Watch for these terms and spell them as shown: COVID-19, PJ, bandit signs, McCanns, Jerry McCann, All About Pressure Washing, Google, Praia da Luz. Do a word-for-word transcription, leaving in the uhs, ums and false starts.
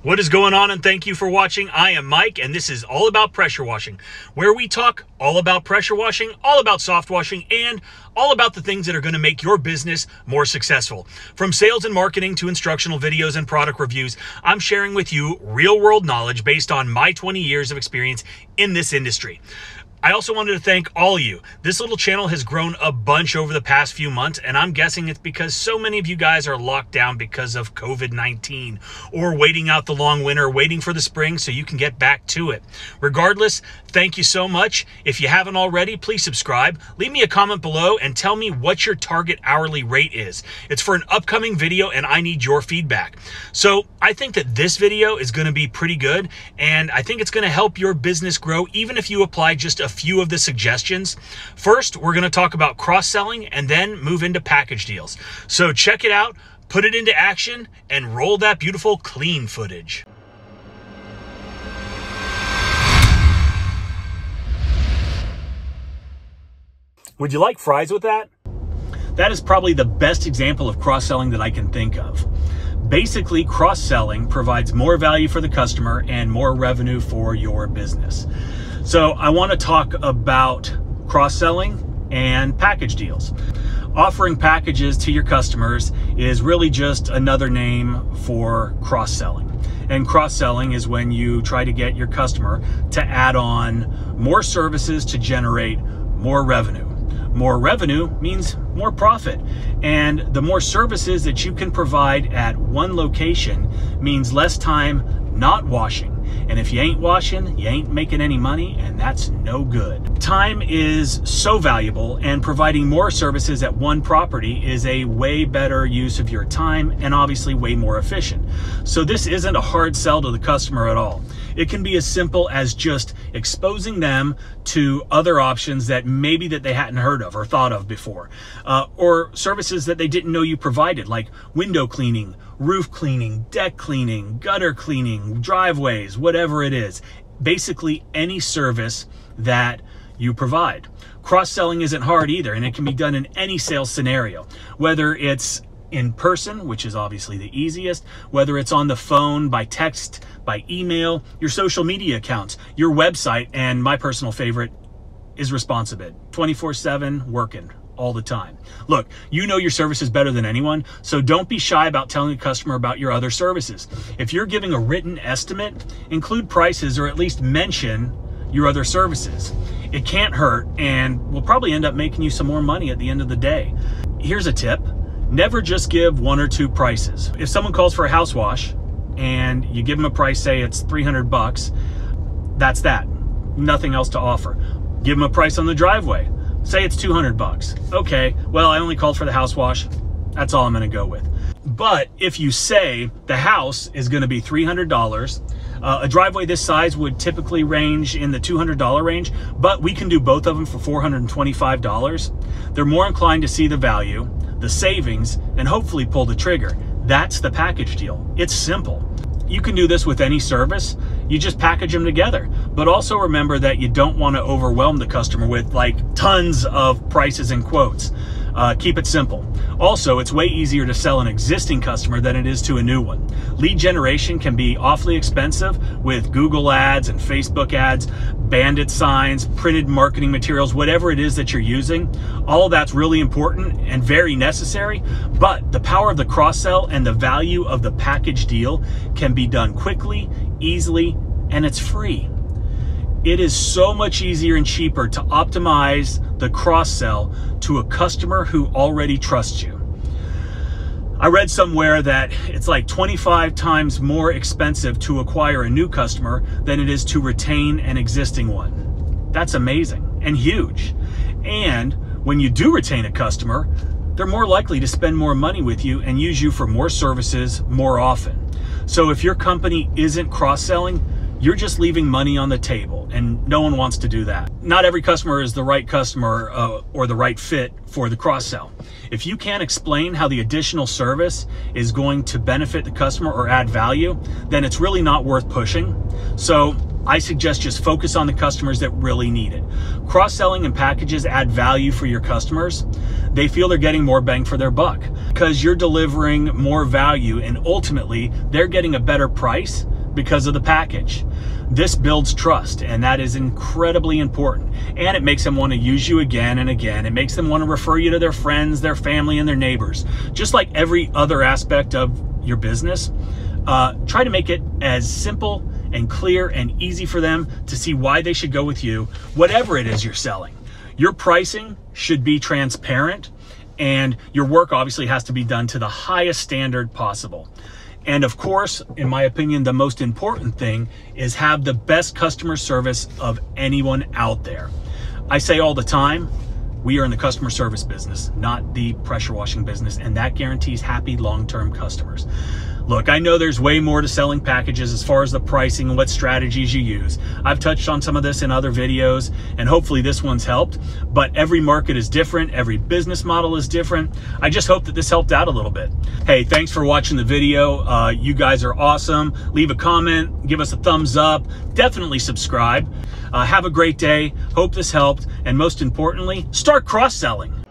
What is going on, and thank you for watching. I am Mike, and this is All About Pressure Washing, where we talk all about pressure washing, all about soft washing, and all about the things that are going to make your business more successful. From sales and marketing to instructional videos and product reviews, I'm sharing with you real-world knowledge based on my twenty years of experience in this industry. I also wanted to thank all of you. This little channel has grown a bunch over the past few months, and I'm guessing it's because so many of you guys are locked down because of COVID nineteen or waiting out the long winter, waiting for the spring so you can get back to it. Regardless, thank you so much. If you haven't already, please subscribe. Leave me a comment below and tell me what your target hourly rate is. It's for an upcoming video, and I need your feedback. So I think that this video is going to be pretty good, and I think it's going to help your business grow even if you apply just a A few of the suggestions. First, we're going to talk about cross-selling and then move into package deals. So check it out, put it into action, and roll that beautiful clean footage. Would you like fries with that? That is probably the best example of cross-selling that I can think of. Basically, cross-selling provides more value for the customer and more revenue for your business. So I want to talk about cross-selling and package deals. Offering packages to your customers is really just another name for cross-selling. And cross-selling is when you try to get your customer to add on more services to generate more revenue. More revenue means more profit. And the more services that you can provide at one location means less time not washing. And if you ain't washing, you ain't making any money, and that's no good. Time is so valuable, and providing more services at one property is a way better use of your time and obviously way more efficient. So this isn't a hard sell to the customer at all. It can be as simple as just exposing them to other options that maybe that they hadn't heard of or thought of before, uh, or services that they didn't know you provided, like window cleaning, roof cleaning, deck cleaning, gutter cleaning, driveways, whatever it is. Basically, any service that you provide. Cross-selling isn't hard either, and it can be done in any sales scenario, whether it's in person, which is obviously the easiest, whether it's on the phone, by text, by email, your social media accounts, your website, and my personal favorite is Responsibid, twenty-four seven working all the time. Look, you know your services better than anyone, so don't be shy about telling a customer about your other services. If you're giving a written estimate, include prices or at least mention your other services. It can't hurt and will probably end up making you some more money at the end of the day. Here's a tip. Never just give one or two prices. If someone calls for a house wash and you give them a price, say it's three hundred bucks, that's that. Nothing else to offer. Give them a price on the driveway. Say it's two hundred bucks. Okay, well, I only called for the house wash. That's all I'm gonna go with. But if you say the house is gonna be three hundred dollars, uh, a driveway this size would typically range in the two hundred dollar range, but we can do both of them for four hundred twenty-five dollars. They're more inclined to see the value, the savings, and hopefully pull the trigger. That's the package deal. It's simple. You can do this with any service. You just package them together. But also remember that you don't want to overwhelm the customer with like tons of prices and quotes. Uh, keep it simple. Also, it's way easier to sell an existing customer than it is to a new one. Lead generation can be awfully expensive with Google ads and Facebook ads, bandit signs, printed marketing materials, whatever it is that you're using. All that's really important and very necessary, but the power of the cross-sell and the value of the package deal can be done quickly, easily, and it's free. It is so much easier and cheaper to optimize the cross-sell to a customer who already trusts you. I read somewhere that it's like twenty-five times more expensive to acquire a new customer than it is to retain an existing one. That's amazing and huge. And when you do retain a customer, they're more likely to spend more money with you and use you for more services more often. So if your company isn't cross-selling, you're just leaving money on the table, and no one wants to do that. Not every customer is the right customer uh, or the right fit for the cross-sell. If you can't explain how the additional service is going to benefit the customer or add value, then it's really not worth pushing. So I suggest just focus on the customers that really need it. Cross-selling and packages add value for your customers. they feel they're getting more bang for their buck because you're delivering more value, and ultimately they're getting a better price because of the package. This builds trust, and that is incredibly important. And it makes them want to use you again and again. It makes them want to refer you to their friends, their family, and their neighbors. Just like every other aspect of your business, uh, try to make it as simple and clear and easy for them to see why they should go with you, whatever it is you're selling. Your pricing should be transparent, and your work obviously has to be done to the highest standard possible. And of course, in my opinion, the most important thing is have the best customer service of anyone out there. I say all the time, we are in the customer service business, not the pressure washing business, and that guarantees happy long-term customers. Look, I know there's way more to selling packages as far as the pricing and what strategies you use. I've touched on some of this in other videos, and hopefully this one's helped, but every market is different. Every business model is different. I just hope that this helped out a little bit. Hey, thanks for watching the video. Uh, you guys are awesome. Leave a comment, give us a thumbs up, definitely subscribe. Uh, have a great day. Hope this helped. And most importantly, start cross-selling.